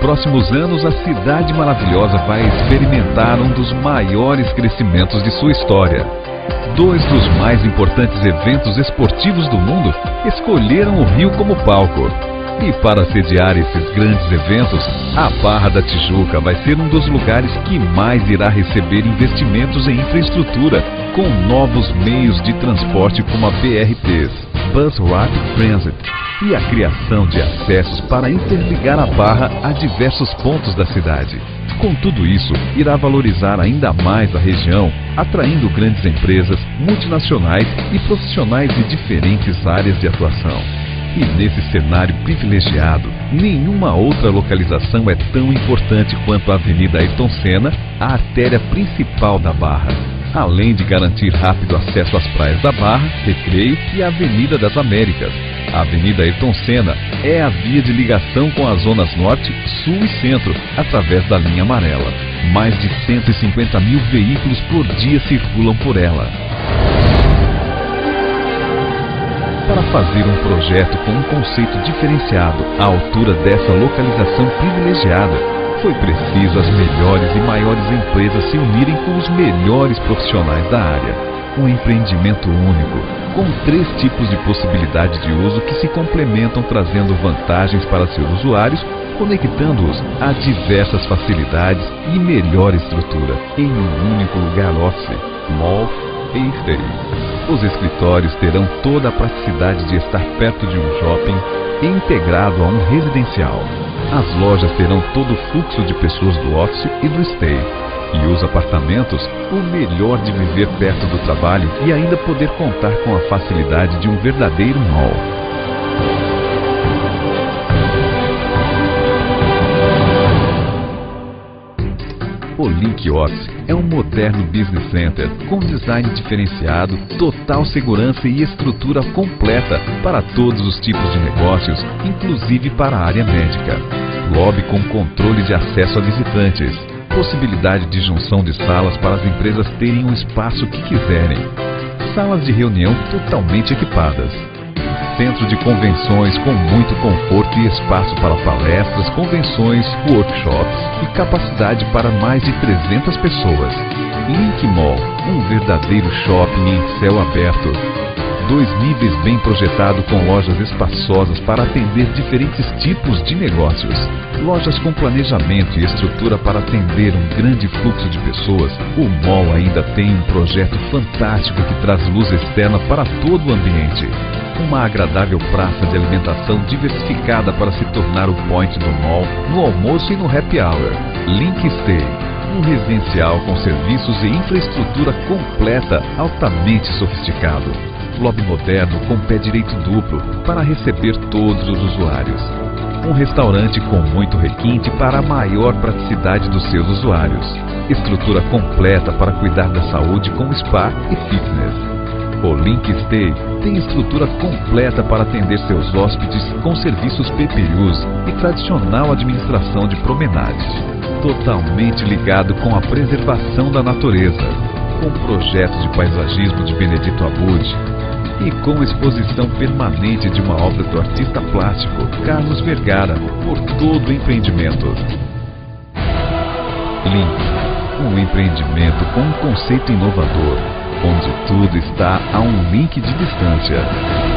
próximos anos, a cidade maravilhosa vai experimentar um dos maiores crescimentos de sua história. Dois dos mais importantes eventos esportivos do mundo escolheram o Rio como palco. E para sediar esses grandes eventos, a Barra da Tijuca vai ser um dos lugares que mais irá receber investimentos em infraestrutura, com novos meios de transporte como a BRTs, Bus Rapid Transit, e a criação de acessos para interligar a Barra a diversos pontos da cidade. Com tudo isso, irá valorizar ainda mais a região, atraindo grandes empresas, multinacionais e profissionais de diferentes áreas de atuação. E nesse cenário privilegiado, nenhuma outra localização é tão importante quanto a Avenida Ayrton Senna, a artéria principal da Barra. Além de garantir rápido acesso às praias da Barra, Recreio e a Avenida das Américas. A Avenida Ayrton Senna é a via de ligação com as zonas norte, sul e centro, através da linha amarela. Mais de 150 mil veículos por dia circulam por ela. Para fazer um projeto com um conceito diferenciado à altura dessa localização privilegiada, foi preciso as melhores e maiores empresas se unirem com os melhores profissionais da área. Um empreendimento único, com três tipos de possibilidade de uso que se complementam, trazendo vantagens para seus usuários, conectando-os a diversas facilidades e melhor estrutura, em um único lugar: office, mall e stay. Os escritórios terão toda a praticidade de estar perto de um shopping e integrado a um residencial. As lojas terão todo o fluxo de pessoas do office e do stay. E os apartamentos, o melhor de viver perto do trabalho e ainda poder contar com a facilidade de um verdadeiro mall. O Link Office é um moderno business center com design diferenciado, total segurança e estrutura completa para todos os tipos de negócios, inclusive para a área médica. Lobby com controle de acesso a visitantes, possibilidade de junção de salas para as empresas terem um espaço que quiserem, salas de reunião totalmente equipadas, centro de convenções com muito conforto e espaço para palestras, convenções, workshops e capacidade para mais de 300 pessoas. Link Mall, um verdadeiro shopping em céu aberto. Dois níveis bem projetados com lojas espaçosas para atender diferentes tipos de negócios. Lojas com planejamento e estrutura para atender um grande fluxo de pessoas. O Mall ainda tem um projeto fantástico que traz luz externa para todo o ambiente. Uma agradável praça de alimentação diversificada para se tornar o point do mall no almoço e no happy hour. Link Stay, um residencial com serviços e infraestrutura completa, altamente sofisticado. Lobby moderno com pé direito duplo para receber todos os usuários. Um restaurante com muito requinte para a maior praticidade dos seus usuários. Estrutura completa para cuidar da saúde com spa e fitness. O Link Stay tem estrutura completa para atender seus hóspedes com serviços PPUs e tradicional administração de promenades. Totalmente ligado com a preservação da natureza, com projeto de paisagismo de Benedito Abud e com exposição permanente de uma obra do artista plástico Carlos Vergara por todo o empreendimento. Link, um empreendimento com um conceito inovador, onde tudo está a um link de distância.